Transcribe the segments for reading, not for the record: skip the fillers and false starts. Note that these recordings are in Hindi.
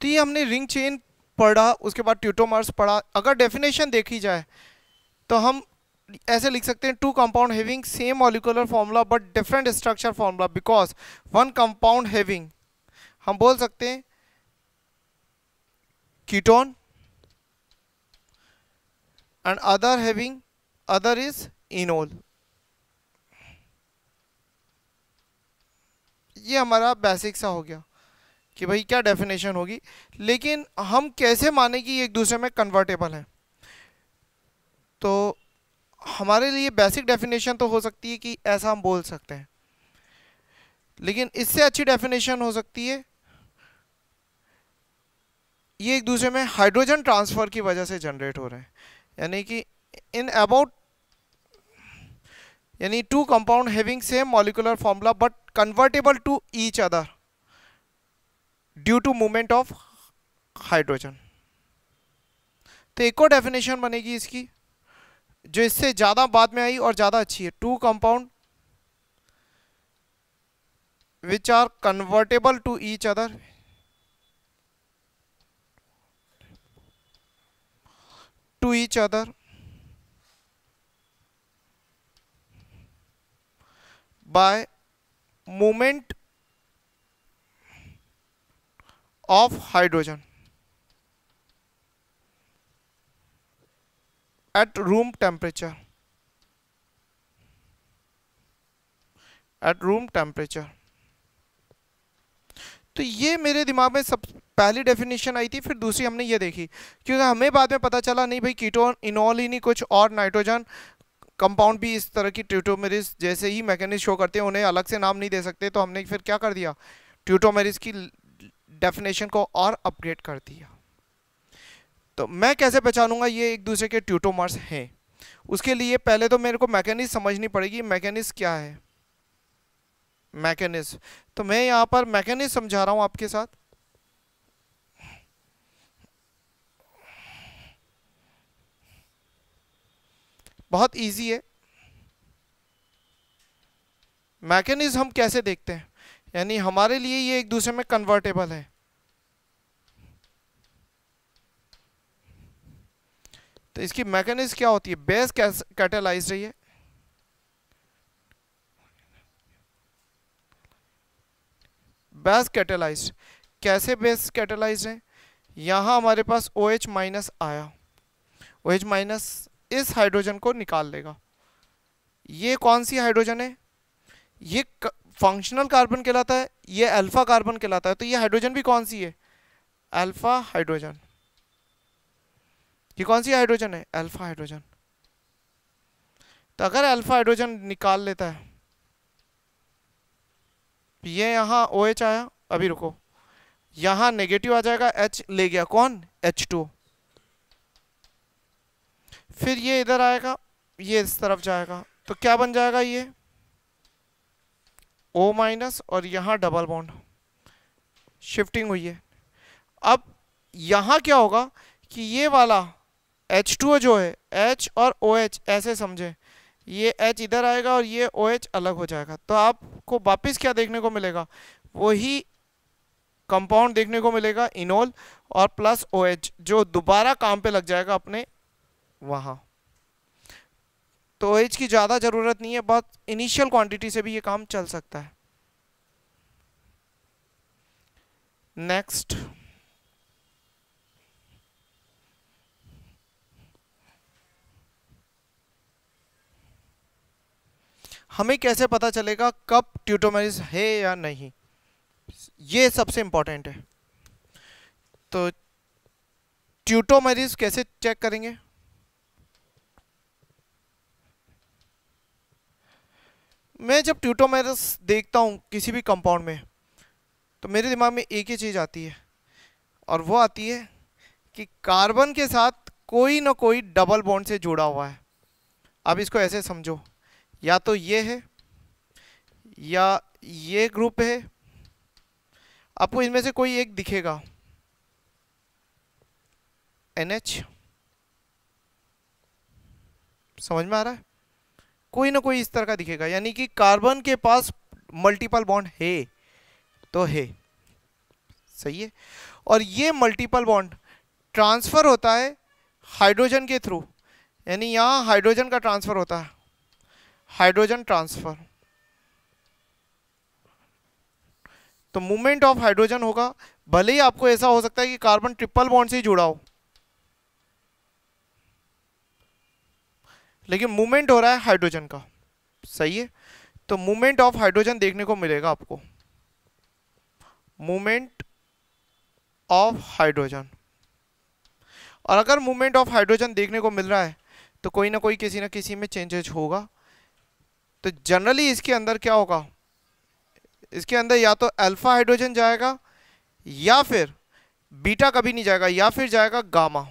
तो ये हमने रिंग चेन पढ़ा, उसके बाद ट्यूटोमर्स पढ़ा। अगर डेफिनेशन देखी जाए तो हम ऐसे लिख सकते हैं, two compound having same molecular formula but different structure formula because one compound having, हम बोल सकते हैं ketone and other having, other is enol. ये हमारा बेसिक सा हो गया कि भाई क्या डेफिनेशन होगी, लेकिन हम कैसे माने कि एक दूसरे में कन्वर्टेबल है। तो हमारे लिए बेसिक डेफिनेशन तो हो सकती है कि ऐसा हम बोल सकते हैं, लेकिन इससे अच्छी डेफिनेशन हो सकती है ये एक दूसरे में हाइड्रोजन ट्रांसफ़र की वजह से जनरेट हो रहे हैं। यानी कि इन अबाउट, यानी two compound having same molecular formula but convertible to each other due to movement of hydrogen. तो एक और डेफिनेशन बनेगी इसकी जो इससे ज़्यादा बाद में आई और ज़्यादा अच्छी है, two compound which are convertible to each other by movement of hydrogen at room temperature तो ये मेरे दिमाग में सब पहली डेफिनेशन आई थी, फिर दूसरी हमने ये देखी क्योंकि हमें बाद में पता चला नहीं भाई कीटोन, इनोल ही नहीं कुछ और नाइट्रोजन कंपाउंड भी इस तरह की ट्यूटोमेरिस जैसे ही मैकेनिज्म शो करते हैं, उन्हें अलग से नाम नहीं दे सकते। तो हमने फिर क्या कर दिया, ट्यूटोमेरिस की डेफिनेशन को और अपग्रेड कर दिया। तो मैं कैसे पहचानूंगा ये एक दूसरे के ट्यूटोमर्स हैं, उसके लिए पहले तो मेरे को मैकेनिज्म समझनी पड़ेगी। मैकेनिज्म क्या है, मैकेनिज्म, तो मैं यहाँ पर मैकेनिज्म समझा रहा हूँ आपके साथ। बहुत इजी है मैकेनिज्म, हम कैसे देखते हैं, यानी हमारे लिए ये एक दूसरे में कन्वर्टेबल है। तो इसकी मैकेनिज्म क्या होती है, बेस कैटेलाइज रही है, बेस कैटेलाइज, कैसे बेस कैटेलाइज है, यहाँ हमारे पास OH माइनस आया, OH माइनस इस हाइड्रोजन को निकाल लेगा। ये कौन सी हाइड्रोजन है, ये फंक्शनल कार्बन कहलाता है, ये अल्फा कार्बन कहलाता है। तो ये हाइड्रोजन भी कौन सी है, अल्फा हाइड्रोजन। ये कौन सी हाइड्रोजन है, अल्फा हाइड्रोजन। तो अगर अल्फा हाइड्रोजन निकाल लेता है, ये यहाँ OH आया, अभी रुको, यहाँ नेगेटिव आ जाएगा, H ले गया कौन, H2। फिर ये इधर आएगा, ये इस तरफ जाएगा, तो क्या बन जाएगा ये O माइनस, और यहाँ डबल बॉन्ड शिफ्टिंग हुई है। अब यहाँ क्या होगा कि ये वाला H2 जो है, H और OH ऐसे समझे, ये H इधर आएगा और ये OH अलग हो जाएगा। तो आपको वापस क्या देखने को मिलेगा, वही कंपाउंड देखने को मिलेगा, इनोल और प्लस OH जो दोबारा काम पे लग जाएगा अपने वहाँ। तो OH की ज़्यादा ज़रूरत नहीं है, बहुत इनिशियल क्वांटिटी से भी ये काम चल सकता है। नेक्स्ट, हमें कैसे पता चलेगा कब ट्यूटोमेरिस है या नहीं, ये सबसे इम्पोर्टेंट है। तो ट्यूटोमेरिस कैसे चेक करेंगे, मैं जब ट्यूटोमेरिस देखता हूँ किसी भी कंपाउंड में तो मेरे दिमाग में एक ही चीज़ आती है और वो आती है कि कार्बन के साथ कोई ना कोई डबल बॉन्ड से जुड़ा हुआ है। अब इसको ऐसे समझो, या तो ये है या ये ग्रुप है, आपको इनमें से कोई एक दिखेगा, NH, समझ में आ रहा है, कोई ना कोई इस तरह का दिखेगा। यानी कि कार्बन के पास मल्टीपल बॉन्ड है तो है, सही है। और ये मल्टीपल बॉन्ड ट्रांसफ़र होता है हाइड्रोजन के थ्रू, यानी यहाँ हाइड्रोजन का ट्रांसफ़र होता है, हाइड्रोजन ट्रांसफ़र। तो मूवमेंट ऑफ हाइड्रोजन होगा, भले ही आपको ऐसा हो सकता है कि कार्बन ट्रिपल बॉन्ड से ही जुड़ा हो, लेकिन मूवमेंट हो रहा है हाइड्रोजन का, सही है। तो मूवमेंट ऑफ हाइड्रोजन देखने को मिलेगा आपको, मूवमेंट ऑफ हाइड्रोजन। और अगर मूवमेंट ऑफ हाइड्रोजन देखने को मिल रहा है तो कोई ना कोई किसी ना किसी में चेंजेज होगा। तो जनरली इसके अंदर क्या होगा, इसके अंदर या तो अल्फा हाइड्रोजन जाएगा या फिर बीटा कभी नहीं जाएगा, या फिर जाएगा गामा।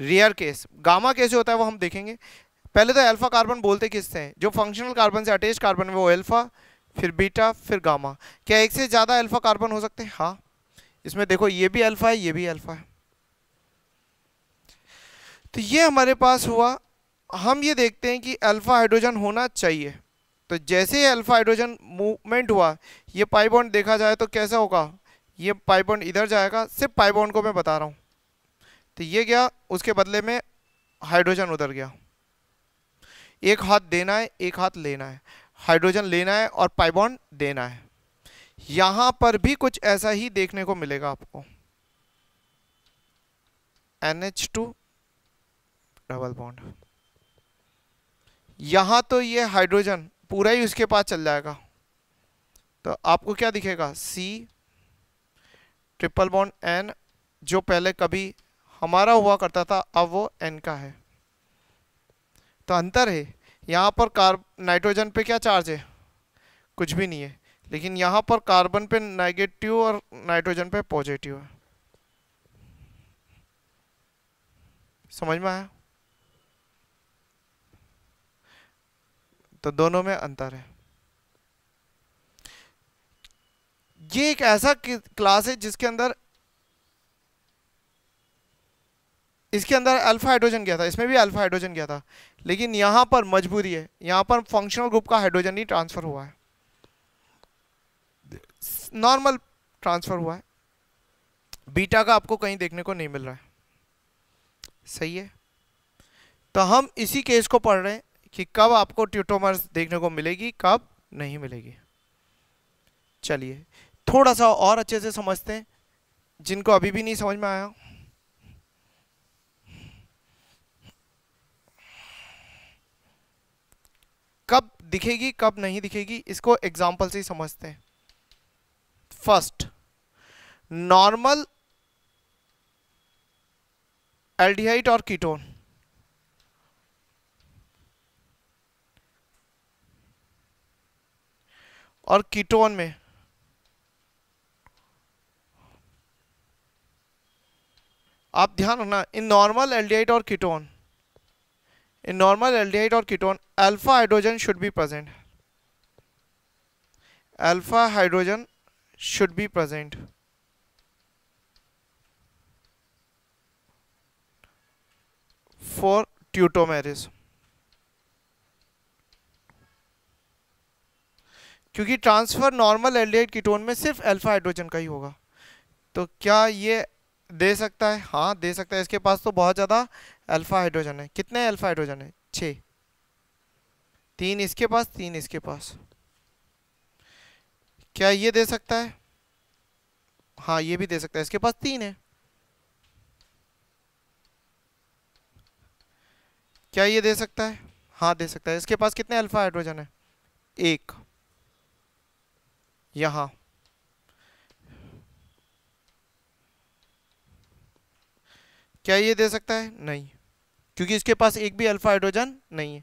रेयर केस, गामा कैसे होता है वो हम देखेंगे। पहले तो अल्फा कार्बन बोलते किससे हैं, जो फंक्शनल कार्बन से अटैच कार्बन में, वो अल्फा, फिर बीटा, फिर गामा। क्या एक से ज़्यादा अल्फा कार्बन हो सकते हैं? हाँ, इसमें देखो ये भी अल्फा है, ये भी अल्फा है। तो ये हमारे पास हुआ, हम ये देखते हैं कि अल्फा हाइड्रोजन होना चाहिए। तो जैसे ही अल्फा हाइड्रोजन मूवमेंट हुआ, ये पाई बॉन्ड देखा जाए तो कैसा होगा, ये पाई बॉन्ड इधर जाएगा, सिर्फ पाई बॉन्ड को मैं बता रहा हूँ। तो ये गया, उसके बदले में हाइड्रोजन उधर गया। एक हाथ देना है, एक हाथ लेना है, हाइड्रोजन लेना है और पाई बॉन्ड देना है। यहाँ पर भी कुछ ऐसा ही देखने को मिलेगा आपको, NH2 डबल बॉन्ड। यहाँ तो ये हाइड्रोजन पूरा ही उसके पास चल जाएगा, तो आपको क्या दिखेगा, C ट्रिपल बॉन्ड N, जो पहले कभी हमारा हुआ करता था, अब वो N का है। तो अंतर है, यहाँ पर नाइट्रोजन पे क्या चार्ज है, कुछ भी नहीं है, लेकिन यहाँ पर कार्बन पे नेगेटिव और नाइट्रोजन पे पॉजिटिव है। समझ में आया? तो दोनों में अंतर है। ये एक ऐसा क्लास है जिसके अंदर, इसके अंदर अल्फा हाइड्रोजन गया था, इसमें भी अल्फा हाइड्रोजन गया था, लेकिन यहाँ पर मजबूरी है, यहाँ पर फंक्शनल ग्रुप का हाइड्रोजन ही ट्रांसफ़र हुआ है, नॉर्मल ट्रांसफ़र हुआ है। बीटा का आपको कहीं देखने को नहीं मिल रहा है, सही है। तो हम इसी केस को पढ़ रहे हैं कि कब आपको ट्यूटोमर्स देखने को मिलेगी, कब नहीं मिलेगी। चलिए थोड़ा सा और अच्छे से समझते हैं, जिनको अभी भी नहीं समझ में आया। कब दिखेगी कब नहीं दिखेगी, इसको एग्जाम्पल से ही समझते हैं। फर्स्ट, नॉर्मल एल्डिहाइड और कीटोन, और कीटोन में आप ध्यान रखना, इन नॉर्मल एल्डिहाइड और कीटोन, इन नॉर्मल एल्डिहाइड और ketone alpha hydrogen should be present, alpha hydrogen should be present, for tautomeres, क्योंकि ट्रांसफर नॉर्मल एल्डिहाइड कीटोन में सिर्फ अल्फा हाइड्रोजन का ही होगा। तो क्या ये दे सकता है? हाँ दे सकता है, इसके पास तो बहुत ज़्यादा अल्फा हाइड्रोजन है। कितने अल्फा हाइड्रोजन है? 6, 3 इसके पास, 3 इसके पास। क्या ये दे सकता है? हाँ ये भी दे सकता है, इसके पास 3 है। क्या ये दे सकता है? हाँ दे सकता है, इसके पास कितने अल्फा हाइड्रोजन है? 1 यहाँ। क्या ये दे सकता है? नहीं, क्योंकि इसके पास एक भी अल्फा हाइड्रोजन नहीं है।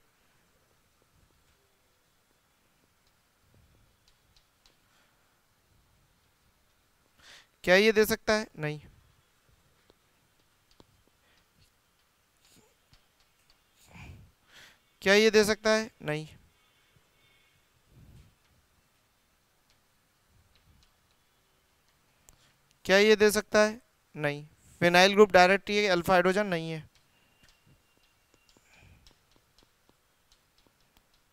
क्या ये दे सकता है? नहीं। क्या ये दे सकता है? नहीं। क्या ये दे सकता है? नहीं। फिनाइल ग्रुप डायरेक्ट ये अल्फा हाइड्रोजन नहीं है।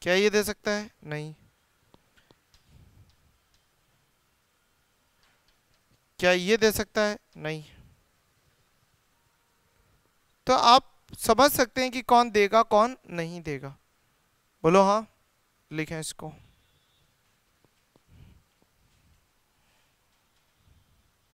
क्या ये दे सकता है? नहीं। क्या ये दे सकता है? नहीं। तो आप समझ सकते हैं कि कौन देगा कौन नहीं देगा। बोलो हाँ, लिखें इसको।